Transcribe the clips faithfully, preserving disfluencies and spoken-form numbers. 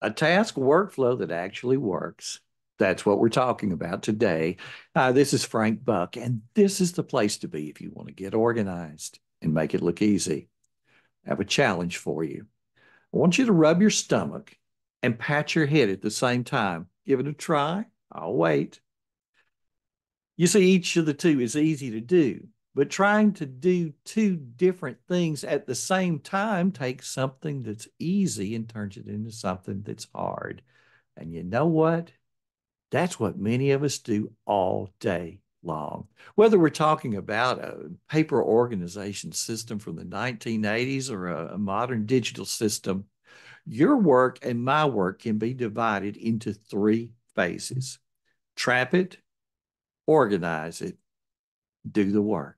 a task workflow that actually works. That's what we're talking about today. Uh, this is Frank Buck, and this is the place to be if you want to get organized and make it look easy. I have a challenge for you. I want you to rub your stomach and pat your head at the same time. Give it a try. I'll wait. You see, each of the two is easy to do, but trying to do two different things at the same time takes something that's easy and turns it into something that's hard. And you know what? That's what many of us do all day long. Whether we're talking about a paper organization system from the nineteen eighties or a, a modern digital system, your work and my work can be divided into three phases. Trap it, organize it, do the work.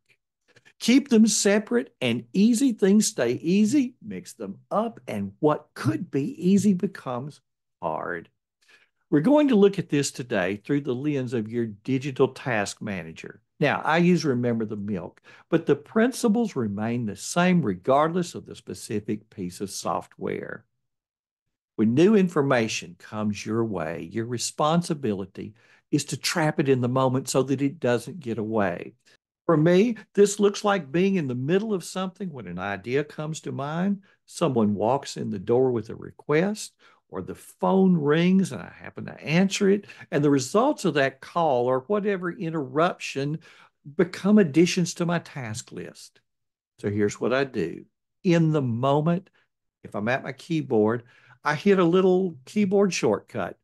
Keep them separate and easy things stay easy, mix them up, and what could be easy becomes hard. We're going to look at this today through the lens of your digital task manager. Now, I use Remember the Milk, but the principles remain the same regardless of the specific piece of software. When new information comes your way, your responsibility is to trap it in the moment so that it doesn't get away. For me, this looks like being in the middle of something when an idea comes to mind, someone walks in the door with a request, or the phone rings and I happen to answer it, and the results of that call or whatever interruption become additions to my task list. So here's what I do. In the moment, if I'm at my keyboard, I hit a little keyboard shortcut,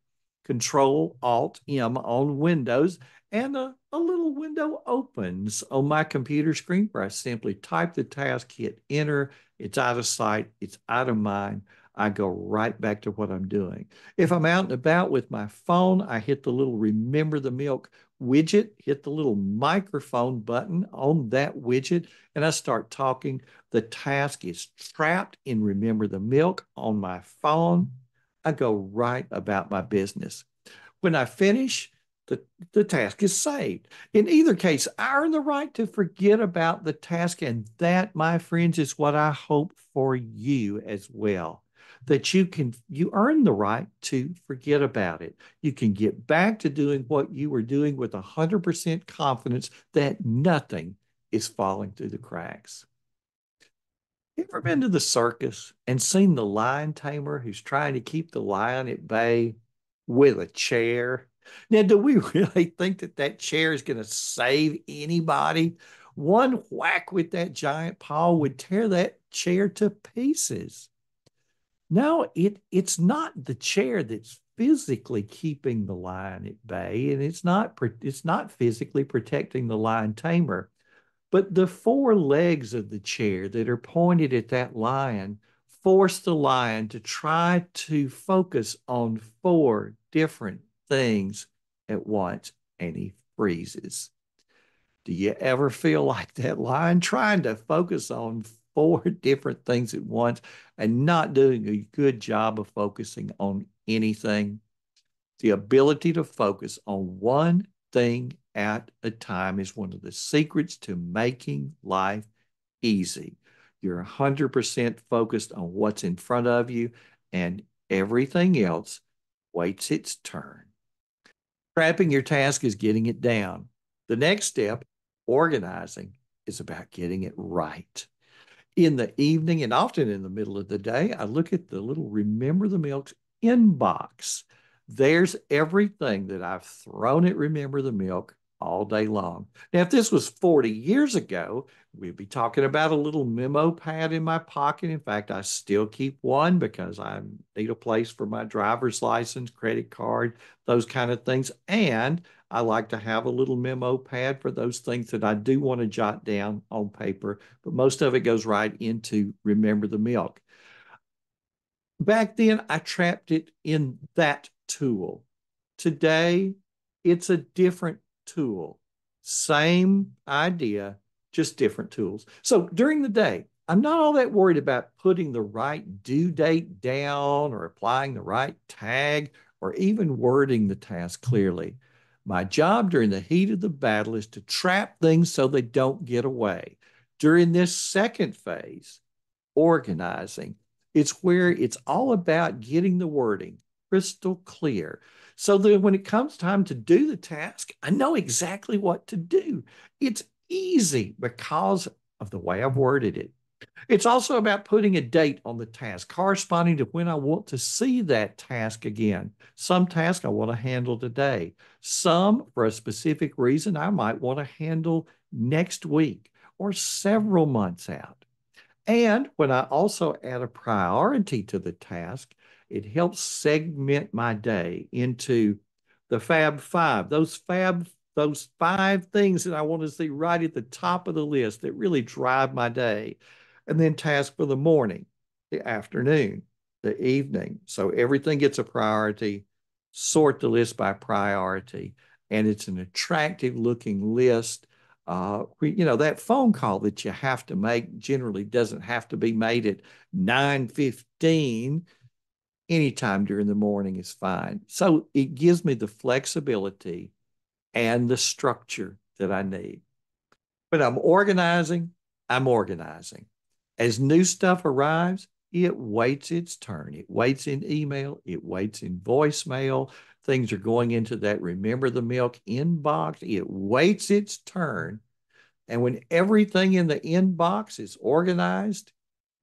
control alt M on Windows, and a, a little window opens on my computer screen where I simply type the task, hit enter, it's out of sight, it's out of mind, I go right back to what I'm doing. If I'm out and about with my phone, I hit the little Remember the Milk widget, hit the little microphone button on that widget, and I start talking. The task is trapped in Remember the Milk on my phone. I go right about my business. When I finish, the, the task is saved. In either case, I earn the right to forget about the task, and that, my friends, is what I hope for you as well. That you can, you earn the right to forget about it. You can get back to doing what you were doing with one hundred percent confidence that nothing is falling through the cracks. Ever been to the circus and seen the lion tamer who's trying to keep the lion at bay with a chair? Now, do we really think that that chair is going to save anybody? One whack with that giant paw would tear that chair to pieces. No, it, it's not the chair that's physically keeping the lion at bay, and it's not, it's not physically protecting the lion tamer, but the four legs of the chair that are pointed at that lion force the lion to try to focus on four different things at once, and he freezes. Do you ever feel like that lion trying to focus on four different things at once and not doing a good job of focusing on anything? The ability to focus on one thing at a time is one of the secrets to making life easy. You're one hundred percent focused on what's in front of you, and everything else waits its turn. Trapping your task is getting it down. The next step, organizing, is about getting it right. In the evening and often in the middle of the day, I look at the little Remember the Milk's inbox. There's everything that I've thrown at Remember the Milk all day long. Now, if this was forty years ago, we'd be talking about a little memo pad in my pocket. In fact, I still keep one because I need a place for my driver's license, credit card, those kind of things. And I like to have a little memo pad for those things that I do want to jot down on paper, but most of it goes right into Remember the Milk. Back then, I trapped it in that tool. Today, it's a different tool. Same idea, just different tools. So during the day, I'm not all that worried about putting the right due date down or applying the right tag or even wording the task clearly. My job during the heat of the battle is to trap things so they don't get away. During this second phase, organizing, it's where it's all about getting the wording, crystal clear, so that when it comes time to do the task, I know exactly what to do. It's easy because of the way I've worded it. It's also about putting a date on the task, corresponding to when I want to see that task again. Some task I want to handle today. Some, for a specific reason, I might want to handle next week or several months out. And when I also add a priority to the task, it helps segment my day into the Fab Five, those Fab those five things that I want to see right at the top of the list that really drive my day. And then task for the morning, the afternoon, the evening. So everything gets a priority. Sort the list by priority. And it's an attractive looking list. Uh, you know, that phone call that you have to make generally doesn't have to be made at nine fifteen. Anytime during the morning is fine. So it gives me the flexibility and the structure that I need. But I'm organizing, I'm organizing. As new stuff arrives, it waits its turn. It waits in email, it waits in voicemail. Things are going into that Remember the Milk inbox. It waits its turn. And when everything in the inbox is organized,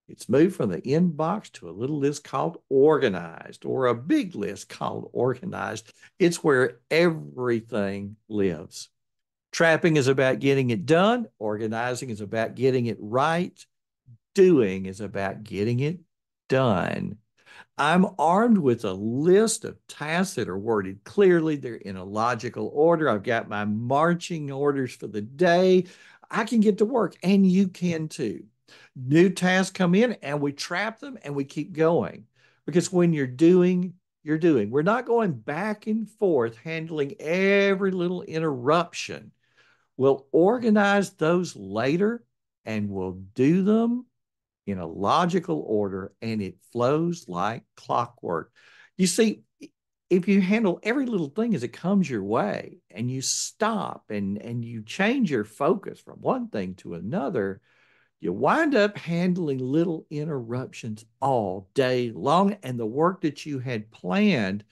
it's moved from the inbox to a little list called organized, or a big list called organized. It's where everything lives. Trapping is about getting it done. Organizing is about getting it right. Doing is about getting it done. I'm armed with a list of tasks that are worded clearly. They're in a logical order. I've got my marching orders for the day. I can get to work, and you can too. New tasks come in and we trap them and we keep going, because when you're doing, you're doing. We're not going back and forth handling every little interruption. We'll organize those later and we'll do them in a logical order, and it flows like clockwork. You see, if you handle every little thing as it comes your way and you stop and, and you change your focus from one thing to another, you wind up handling little interruptions all day long, and the work that you had planned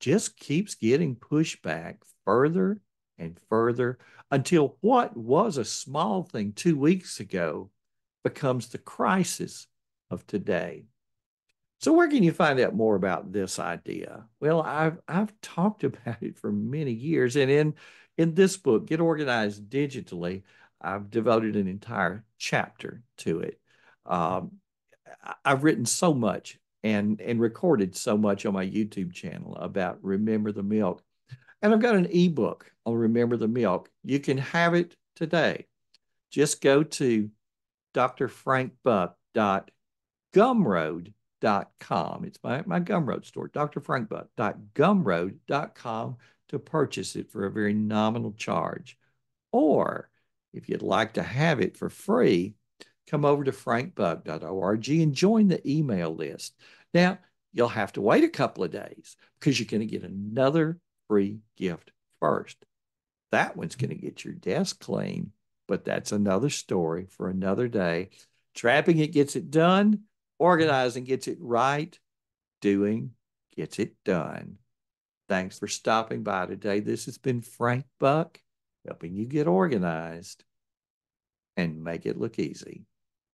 just keeps getting pushed back further and further until what was a small thing two weeks ago becomes the crisis of today. So where can you find out more about this idea? Well, I've, I've talked about it for many years, and in, in this book, Get Organized Digitally, I've devoted an entire chapter to it. Um, I've written so much and, and recorded so much on my YouTube channel about Remember the Milk. And I've got an ebook on Remember the Milk. You can have it today. Just go to d r frank buck dot gumroad dot com. It's my, my Gumroad store, d r frank buck dot gumroad dot com, to purchase it for a very nominal charge. Or if you'd like to have it for free, come over to frank buck dot org and join the email list. Now, you'll have to wait a couple of days because you're going to get another free gift first. That one's going to get your desk clean, but that's another story for another day. Trapping it gets it done. Organizing gets it right. Doing gets it done. Thanks for stopping by today. This has been Frank Buck, helping you get organized and make it look easy.